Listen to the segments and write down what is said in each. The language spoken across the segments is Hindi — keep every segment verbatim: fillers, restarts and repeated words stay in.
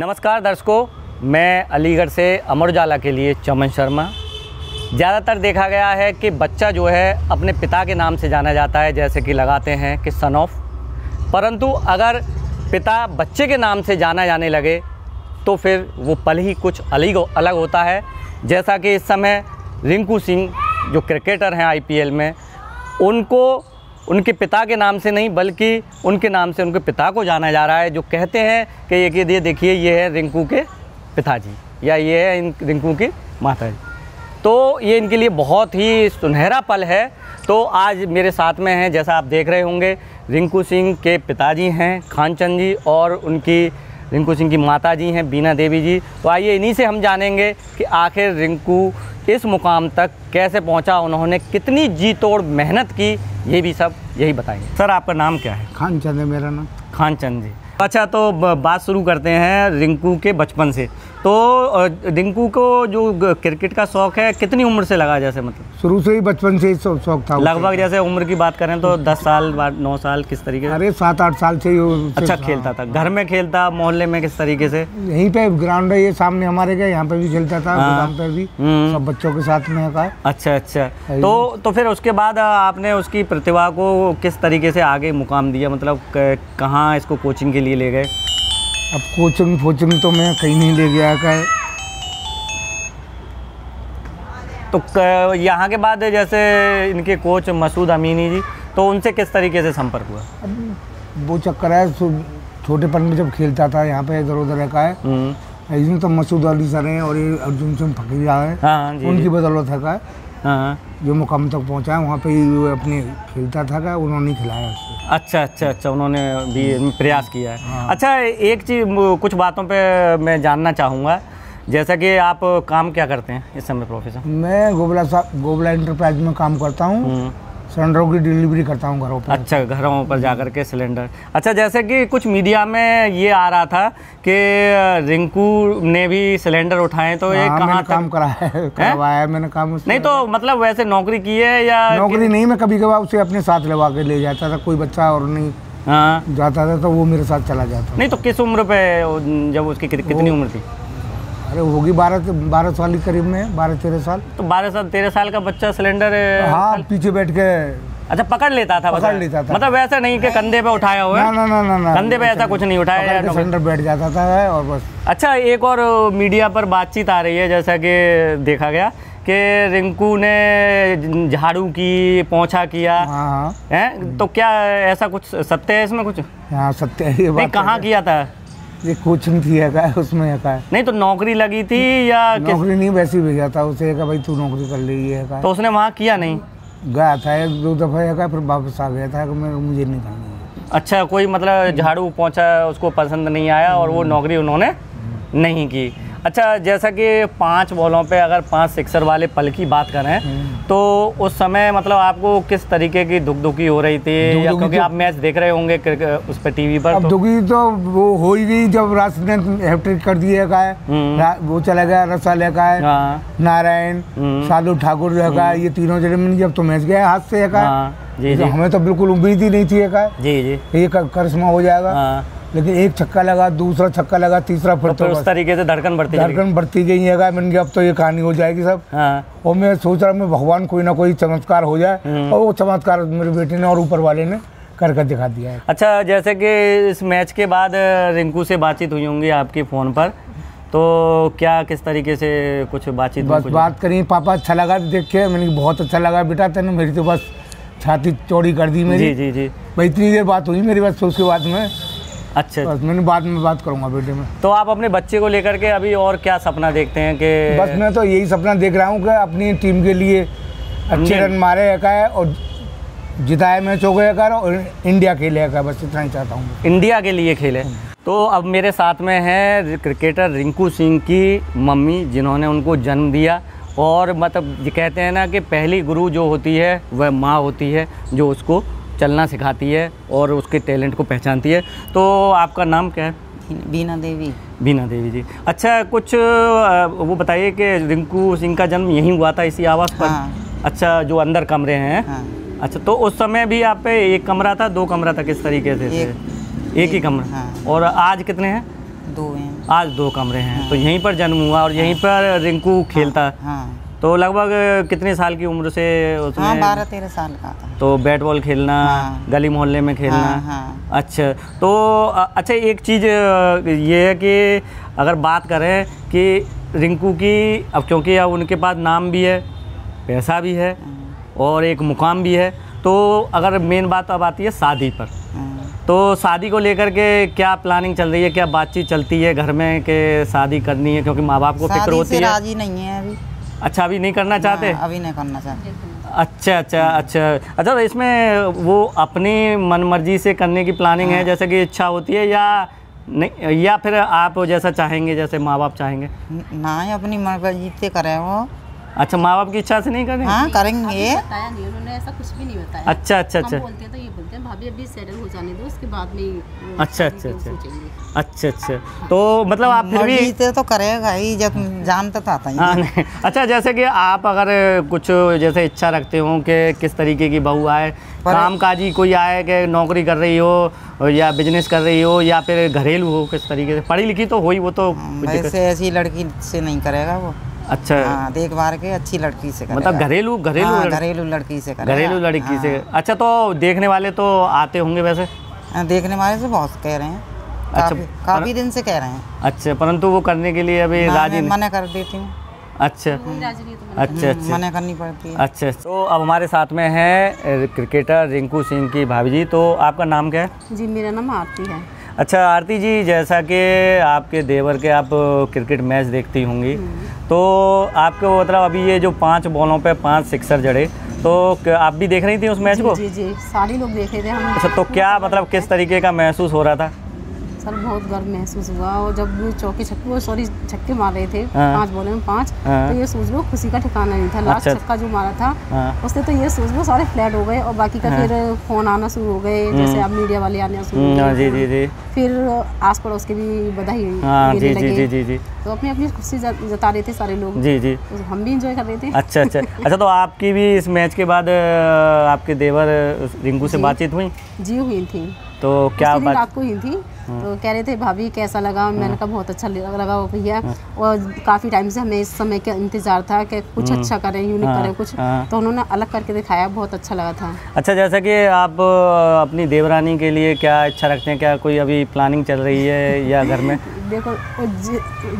नमस्कार दर्शकों, मैं अलीगढ़ से अमर उजाला के लिए चमन शर्मा। ज़्यादातर देखा गया है कि बच्चा जो है अपने पिता के नाम से जाना जाता है, जैसे कि लगाते हैं कि सन ऑफ। परंतु अगर पिता बच्चे के नाम से जाना जाने लगे तो फिर वो पल ही कुछ अलग होता है। जैसा कि इस समय रिंकू सिंह जो क्रिकेटर हैं आई पी एल में, उनको उनके पिता के नाम से नहीं बल्कि उनके नाम से उनके पिता को जाना जा रहा है, जो कहते हैं कि ये देखिए ये है रिंकू के पिताजी या ये है इन रिंकू की माताजी। तो ये इनके लिए बहुत ही सुनहरा पल है। तो आज मेरे साथ में हैं, जैसा आप देख रहे होंगे, रिंकू सिंह के पिताजी हैं खानचंद जी और उनकी रिंकू सिंह की माता जी हैं बीना देवी जी। तो आइए इन्हीं से हम जानेंगे कि आखिर रिंकू इस मुकाम तक कैसे पहुंचा, उन्होंने कितनी जी तोड़ मेहनत की, ये भी सब यही बताएंगे। सर, आपका नाम क्या है? खानचंद है मेरा नाम। खानचंद जी, अच्छा। तो बात शुरू करते हैं रिंकू के बचपन से। तो रिंकू को जो क्रिकेट का शौक़ है कितनी उम्र से लगा? जैसे मतलब शुरू से ही बचपन से ही शौक था। लगभग जैसे उम्र की बात करें तो दस साल बाद नौ साल किस तरीके से? अरे सात आठ साल से ही अच्छा खेलता था। घर में खेलता, मोहल्ले में किस तरीके से? यहीं पे ग्राउंड है ये सामने हमारे के, यहाँ पे भी खेलता था, गोदाम पे भी, सब बच्चों के साथ में था। अच्छा अच्छा। तो तो फिर उसके बाद आपने उसकी प्रतिभा को किस तरीके से आगे मुकाम दिया, मतलब कहाँ इसको कोचिंग के लिए ले गए? अब कोचिंग फोचिंग तो मैं कहीं नहीं ले गया का। तो यहाँ के बाद जैसे इनके कोच मसूद अमीनी जी, तो उनसे किस तरीके से संपर्क हुआ? अब वो चक्कर है, छोटेपन में जब खेलता था यहाँ पे इधर उधर का है, इसमें तो मसूद अली सर हैं और ये अर्जुन सिंह फकीर हैं, हाँ, उनकी बदौलत है का, हाँ, जो मुकाम तक पहुँचा है। वहाँ पे ही अपने खेलता था का, उन्होंने खिलाया उसको। अच्छा अच्छा अच्छा, उन्होंने भी प्रयास किया है। हाँ। अच्छा, एक चीज़, कुछ बातों पे मैं जानना चाहूँगा। जैसा कि आप काम क्या करते हैं इस समय प्रोफेसर? मैं गोबला गोबला एंटरप्राइज में काम करता हूँ, सिलेंडरों की डिलीवरी करता हूँ घरों पर। अच्छा, घरों पर जाकर के सिलेंडर। अच्छा, जैसे कि कुछ मीडिया में ये आ रहा था कि रिंकू ने भी सिलेंडर उठाए, तो ये कहाँ तक काम कराया है? करवाया है मैंने काम उससे। नहीं तो मतलब वैसे नौकरी की है या नौकरी नहीं? मैं कभी कभार उसे अपने साथ लगा के ले जाता था, कोई बच्चा और नहीं हाँ जाता था तो वो मेरे साथ चला जाता। नहीं तो किस उम्र पे, जब उसकी कितनी उम्र थी? अरे होगी बारह बारह साल के करीब में, बारह तेरह साल। तो बारह साल तेरह साल का बच्चा सिलेंडर, हाँ, पीछे बैठ के अच्छा पकड़ लेता था। पकड़ लेता था मतलब वैसे नहीं कि कंधे पे उठाया हुआ है? ना ना ना ना, कंधे पे ऐसा कुछ नहीं उठाया, सिलेंडर बैठ जाता था और बस। अच्छा, एक और मीडिया पर बातचीत आ रही है, जैसा कि देखा गया कि रिंकू ने झाड़ू की, पोंछा किया है, तो क्या ऐसा कुछ सत्य है इसमें? कुछ सत्य है। कहाँ किया था? ये कोचिंग थी है का, उसमें है का। नहीं तो नौकरी लगी थी या नौकरी? नहीं, वैसे ही भेजा था उसे का, भाई तू नौकरी कर ले ये का। तो उसने वहाँ किया नहीं? गया था एक दो दफ़ा है का, फिर वापस आ गया था कि मैं मुझे नहीं करना। अच्छा, कोई मतलब झाड़ू पोंछा उसको पसंद नहीं आया और वो नौकरी उन्होंने नहीं की। अच्छा, जैसा कि पाँच बॉलों पे अगर पाँच सिक्सर वाले पल की बात करें तो उस समय मतलब आपको किस तरीके की दुख दुखी हो रही थी, या क्योंकि तो आप मैच देख रहे होंगे उस पर टीवी पर? अब तो दुखी तो वो हो ही गई जब रास ने हैट्रिक कर दिया का है, वो चला गया रसा लेका है, नारायण साधु ठाकुर का, ये तीनों जगह में जब तो मैच गया हाथ से का, हमें तो बिल्कुल उम्मीद ही नहीं थी का ये करिश्मा हो जाएगा। लेकिन एक छक्का लगा, दूसरा छक्का लगा, तीसरा, फिर तो उस तरीके से धड़कन बढ़ती धड़कन बढ़ती गई है। मैंने कहा अब तो ये कहानी हो जाएगी सब। हाँ। और मैं सोच रहा मैं भगवान कोई ना कोई चमत्कार हो जाए, और वो चमत्कार मेरे बेटे ने और ऊपर वाले ने करके दिखा दिया है। अच्छा, जैसे कि इस मैच के बाद रिंकू से बातचीत हुई होंगी आपके फ़ोन पर, तो क्या किस तरीके से कुछ बातचीत? बस बात करिए, पापा अच्छा लगा देख के? मैंने बहुत अच्छा लगा बेटा, तेने मेरी तो बस छाती चौड़ी कर दी मेरी। जी जी, इतनी देर बात हुई मेरी बस, उसके बाद में अच्छा बस मैंने बाद में बात करूंगा बेटे में। तो आप अपने बच्चे को लेकर के अभी और क्या सपना देखते हैं? कि बस मैं तो यही सपना देख रहा हूँ कि अपनी टीम के लिए अच्छे रन मारे का है और जिताए मैच हो गया का, और इंडिया खेले का, बस इतना ही चाहता हूँ, इंडिया के लिए खेले। तो अब मेरे साथ में है क्रिकेटर रिंकू सिंह की मम्मी, जिन्होंने उनको जन्म दिया, और मतलब कहते हैं ना कि पहली गुरु जो होती है वह माँ होती है, जो उसको चलना सिखाती है और उसके टैलेंट को पहचानती है। तो आपका नाम क्या है? बीना देवी। बीना देवी जी, अच्छा, कुछ वो बताइए कि रिंकू सिंह का जन्म यहीं हुआ था, इसी आवास पर? हाँ। अच्छा, जो अंदर कमरे हैं? हाँ। अच्छा, तो उस समय भी आप पे एक कमरा था, दो कमरा था, किस तरीके से? एक, एक, एक ही कमरा। हाँ। और आज कितने हैं? दो हैं, आज दो कमरे हैं। हाँ। तो यहीं पर जन्म हुआ और यहीं पर रिंकू खेलता। हाँ, हाँ। तो लगभग कितने साल की उम्र से उसमें? हाँ, बारह तेरह साल का था। तो बैट बॉल खेलना, हाँ, गली मोहल्ले में खेलना। हाँ, हाँ। अच्छा, तो अच्छा एक चीज़ ये है कि अगर बात करें कि रिंकू की, अब क्योंकि अब उनके पास नाम भी है, पैसा भी है और एक मुकाम भी है, तो अगर मेन बात अब आती है शादी पर, तो शादी को लेकर के क्या प्लानिंग चल रही है, क्या बातचीत चलती है घर में कि शादी करनी है? क्योंकि माँ बाप को फिक्र होती है। शादी नहीं है अभी। अच्छा, अभी नहीं करना चाहते? अभी नहीं करना चाहते। अच्छा अच्छा अच्छा अच्छा इसमें वो अपनी मनमर्जी से करने की प्लानिंग है, जैसे कि इच्छा होती है, या नहीं, या फिर आप जैसा चाहेंगे, जैसे माँ बाप चाहेंगे? ना, अपनी मनमर्जी से करें वो। अच्छा, माँ बाप की इच्छा से नहीं करेंगे? हाँ, करेंगे। बताया नहीं उन्होंने, ऐसा कुछ भी नहीं बताया। अच्छा अच्छा अच्छा बोलते हैं तो ये बोलते हैं भाभी अभी सेटल हो जाने दो, उसके बाद में। अच्छा अच्छा अच्छा अच्छा अच्छा तो मतलब आप फिर भी तो करेगा ही, जब जानता था। अच्छा, जैसे कि आप अगर कुछ जैसे इच्छा रखते हो कि किस तरीके की बहू आए, कामकाजी कोई आए कि नौकरी कर रही हो या बिजनेस कर रही हो या फिर घरेलू हो, किस तरीके से? पढ़ी लिखी तो हो ही वो, तो ऐसी लड़की से नहीं करेगा वो। अच्छा, हाँ, देख बार के अच्छी लड़की से करेगा। मतलब घरेलू घरेलू हाँ, घरेलू लड़की से करेगा। घरेलू लड़की हाँ। से। अच्छा, तो देखने वाले तो आते होंगे वैसे? देखने वाले से बहुत कह रहे हैं। अच्छा, काफी, काफी दिन से कह रहे हैं। अच्छा, परंतु वो करने के लिए अभी राजी? मना कर देती हूँ। अच्छा अच्छा अच्छा मना करनी पड़ती है। अच्छा, तो अब हमारे साथ में है क्रिकेटर रिंकू सिंह की भाभी जी, तो आपका नाम क्या है? जी, मेरा नाम आरती है। अच्छा, आरती जी, जैसा कि आपके देवर के आप क्रिकेट मैच देखती होंगी, तो आपको मतलब अभी ये जो पांच बॉलों पे पांच सिक्सर जड़े, तो आप भी देख रही थी उस मैच जी, को? जी जी, सारे लोग देख रहे थे हम। अच्छा, तो क्या मतलब किस तरीके का महसूस हो रहा था? सर, बहुत गर्व महसूस हुआ, और जब चौके छक्के सॉरी छक्के मार रहे थे पांच बॉलों में पाँच, तो ये सोच लो खुशी का ठिकाना नहीं था। लास्ट छक्का जो मारा था उससे तो ये सोच लो सारे फ्लैट हो गए, और बाकी का फिर फोन आना शुरू हो गए, जैसे आप मीडिया वाले आने शुरू हो गए, फिर आस पड़ोस के भी बधाई जी जी जी जी जी तो अपनी अपनी खुशी जता रहे थे सारे लोग। जी जी, हम भी इंजॉय कर रहे थे। अच्छा अच्छा अच्छा तो आपकी भी इस मैच के बाद आपके देवर रिंकू से बातचीत हुई? जी, हुई थी। तो क्या बात? रात को ही थी, तो कह रहे थे भाभी कैसा लगा? मैंने कहा बहुत अच्छा लगा वो भैया, और काफ़ी टाइम से हमें इस समय का इंतजार था कि कुछ अच्छा करें, यूनिक करें कुछ, तो उन्होंने अलग करके दिखाया, बहुत अच्छा लगा था। अच्छा, जैसा कि आप अपनी देवरानी के लिए क्या इच्छा रखते हैं, क्या कोई अभी प्लानिंग चल रही है या घर में? देखो,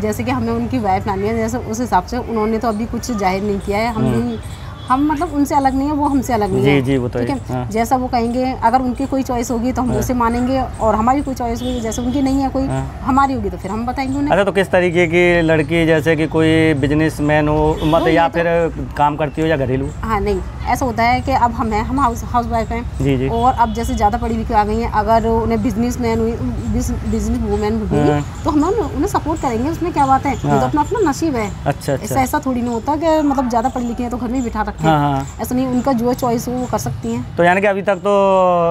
जैसे कि हमें उनकी वाइफ लानी है, जैसे उस हिसाब से उन्होंने तो अभी कुछ जाहिर नहीं किया है। हमने हम मतलब उनसे अलग नहीं है, वो हमसे अलग नहीं है। जी जी, वो तो ठीक है। हाँ। जैसा वो कहेंगे, अगर उनकी कोई चॉइस होगी तो हम हाँ। उसे मानेंगे, और हमारी कोई चॉइस होगी, जैसे उनकी नहीं है कोई, हाँ। हमारी होगी तो फिर हम बताएंगे उन्हें। अच्छा, तो किस तरीके की लड़की, जैसे कि कोई बिजनेसमैन हो मतलब, या फिर काम करती हो या घरेलू? हाँ, नहीं, ऐसा होता है कि अब हम हैं, हम हाउस हाउस वाइफ हैं, और अब जैसे ज़्यादा पढ़ी लिखी आ गई हैं, अगर उन्हें बिजनेस मैन हुई, बिजनेस वूमेन हुई, तो हम उन्हें सपोर्ट करेंगे, उसमें क्या बात है, तो अपना अपना नसीब है। अच्छा, ऐसा ऐसा थोड़ी नहीं होता कि मतलब ज़्यादा पढ़ी लिखी है तो घर में बिठा रखा। हाँ हाँ। ऐसा नहीं, उनका जो चॉइस हो वो कर सकती हैं। तो यानी कि अभी तक तो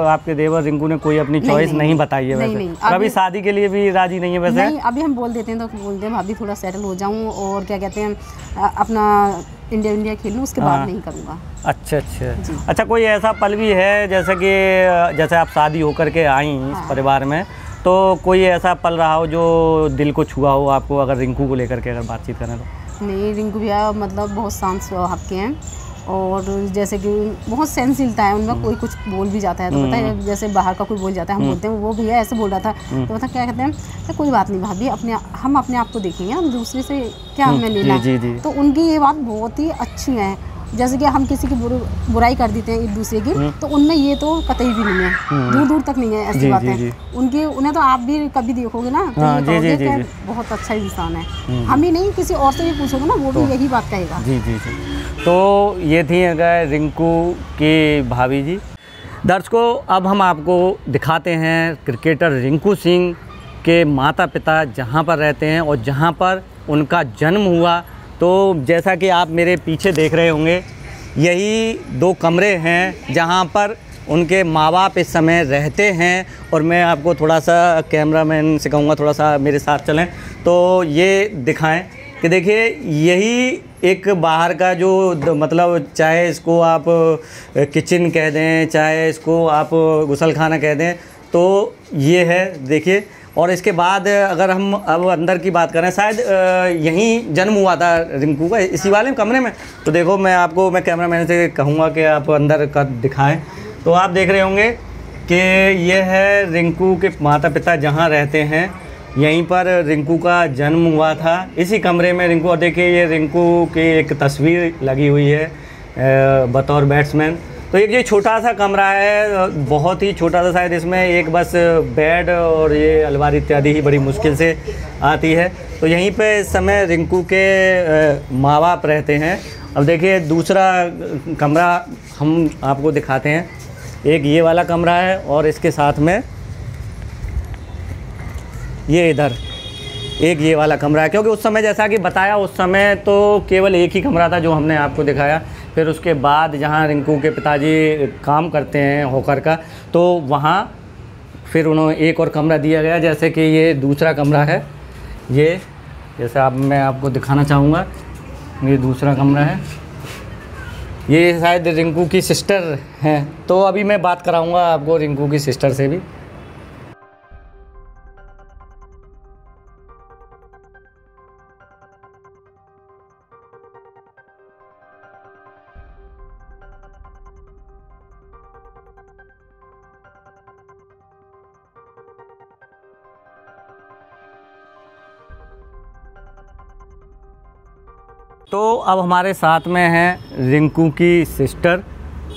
आपके देवर रिंकू ने कोई अपनी चॉइस नहीं, नहीं, नहीं बताई है वैसे। नहीं, नहीं, अभी शादी के लिए भी राजी नहीं है वैसे? नहीं, अभी हम बोल देते हैं तो बोलते हैं भाभी थोड़ा सेटल हो जाऊं, और क्या कहते हैं अपना इंडिया इंडिया खेलूं, उसके हाँ। बाद नहीं करूँगा। अच्छा अच्छा अच्छा कोई ऐसा पल भी है जैसे कि जैसे आप शादी होकर के आई इस परिवार में, तो कोई ऐसा पल रहा हो जो दिल को छुआ हो आपको, अगर रिंकू को लेकर के अगर बातचीत करें तो? नहीं, रिंकू भैया मतलब बहुत शांत स्वभाव के हैं, और जैसे कि बहुत सेंसिलता है उनमें, कोई कुछ बोल भी जाता है तो पता है, जैसे बाहर का कोई बोल जाता है, हम बोलते हैं वो भैया ऐसे बोल रहा था, तो पता क्या कहते हैं, तो कोई बात नहीं भाभी, अपने हम अपने आप को देखेंगे, हम दूसरे से क्या हमें लेना। तो उनकी ये बात बहुत ही अच्छी है, जैसे कि हम किसी की बुराई कर देते हैं एक दूसरे की, तो उनमें ये तो कतई भी नहीं है, दूर दूर तक नहीं है ऐसी बातें उनकी। उन्हें तो आप भी कभी देखोगे ना तो ये कहोगे कि बहुत अच्छा इंसान है, हम ही नहीं किसी और से भी पूछोगे ना, वो भी यही बात कहेगा। जी जी जी तो ये थी अगर रिंकू के भाभी जी। दर्शकों, अब हम आपको दिखाते हैं क्रिकेटर रिंकू सिंह के माता पिता जहाँ पर रहते हैं और जहाँ पर उनका जन्म हुआ। तो जैसा कि आप मेरे पीछे देख रहे होंगे, यही दो कमरे हैं जहां पर उनके माँ बाप इस समय रहते हैं, और मैं आपको थोड़ा सा कैमरामैन से कहूँगा थोड़ा सा मेरे साथ चलें, तो ये दिखाएं कि देखिए यही एक बाहर का जो मतलब, चाहे इसको आप किचन कह दें, चाहे इसको आप गुसलखाना कह दें, तो ये है देखिए। और इसके बाद अगर हम अब अंदर की बात करें, शायद यहीं जन्म हुआ था रिंकू का, इसी वाले कमरे में। तो देखो मैं आपको, मैं कैमरा मैन से कहूँगा कि आप अंदर का दिखाएं। तो आप देख रहे होंगे कि ये है रिंकू के माता पिता जहाँ रहते हैं, यहीं पर रिंकू का जन्म हुआ था, इसी कमरे में रिंकू। और देखिए ये रिंकू की एक तस्वीर लगी हुई है बतौर बैट्समैन। तो एक ये छोटा सा कमरा है, बहुत ही छोटा सा, शायद इसमें एक बस बेड और ये अलमारी इत्यादि ही बड़ी मुश्किल से आती है। तो यहीं पे इस समय रिंकू के माँ बाप रहते हैं। अब देखिए दूसरा कमरा हम आपको दिखाते हैं। एक ये वाला कमरा है और इसके साथ में ये इधर एक ये वाला कमरा है, क्योंकि उस समय जैसा कि बताया, उस समय तो केवल एक ही कमरा था जो हमने आपको दिखाया। फिर उसके बाद जहाँ रिंकू के पिताजी काम करते हैं होकर का, तो वहाँ फिर उन्हें एक और कमरा दिया गया, जैसे कि ये दूसरा कमरा है। ये जैसे आप मैं आपको दिखाना चाहूँगा, ये दूसरा कमरा है। ये शायद रिंकू की सिस्टर हैं, तो अभी मैं बात कराऊँगा आपको रिंकू की सिस्टर से भी। तो अब हमारे साथ में हैं रिंकू की सिस्टर,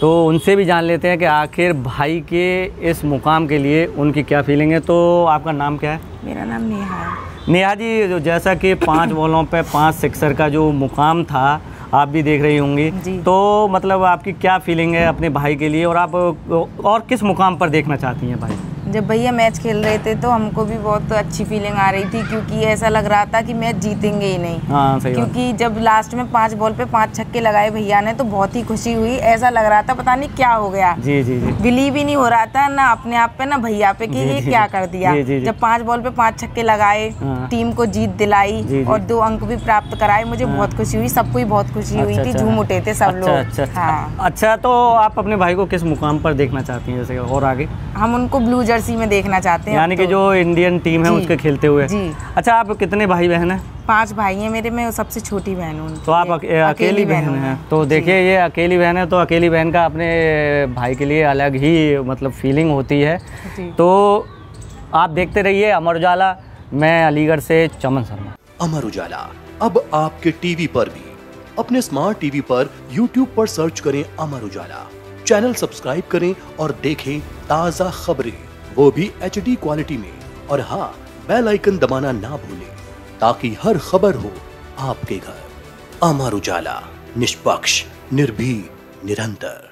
तो उनसे भी जान लेते हैं कि आखिर भाई के इस मुकाम के लिए उनकी क्या फीलिंग है। तो आपका नाम क्या है? मेरा नाम नेहा है। नेहा जी, जो जैसा कि पांच बॉलों पे पांच सिक्सर का जो मुकाम था, आप भी देख रही होंगी, तो मतलब आपकी क्या फीलिंग है अपने भाई के लिए, और आप और किस मुकाम पर देखना चाहती हैं भाई? जब भैया मैच खेल रहे थे तो हमको भी बहुत अच्छी फीलिंग आ रही थी, क्योंकि ऐसा लग रहा था कि मैच जीतेंगे ही नहीं। हाँ, सही, क्योंकि जब लास्ट में पांच बॉल पे पांच छक्के लगाए भैया ने, तो बहुत ही खुशी हुई। ऐसा लग रहा था पता नहीं क्या हो गया, जी जी जी, बिलीव ही नहीं हो रहा था ना अपने आप पे ना भैया पे कि ये क्या कर दिया। जी, जी, जी, जब पांच बॉल पे पांच छक्के लगाए, टीम को जीत दिलाई और दो अंक भी प्राप्त कराए, मुझे बहुत खुशी हुई, सबको ही बहुत खुशी हुई थी, झूम उठे थे सब लोग। अच्छा, तो आप अपने भाई को किस मुकाम पर देखना चाहती हैं और आगे? हम उनको ब्लू जर्सी में देखना चाहते हैं, यानी कि जो इंडियन टीम है उसके खेलते हुए। अच्छा, आप कितने भाई बहन हैं? पांच भाई हैं मेरे में, सबसे छोटी बहन हूँ। तो आप अके, अकेली बहन हैं? तो देखिए ये अकेली बहन है, तो अकेली बहन का अपने भाई के लिए अलग ही मतलब फीलिंग होती है। तो आप देखते रहिए अमर उजाला। मैं अलीगढ़ से चमन शर्मा। अमर उजाला अब आपके टीवी पर भी, अपने स्मार्ट टीवी पर यूट्यूब पर सर्च करें अमर उजाला, चैनल सब्सक्राइब करें और देखें ताज़ा खबरें, वो भी एचडी क्वालिटी में। और हाँ, बेल आइकन दबाना ना भूलें ताकि हर खबर हो आपके घर। अमर उजाला, निष्पक्ष, निर्भीक, निरंतर।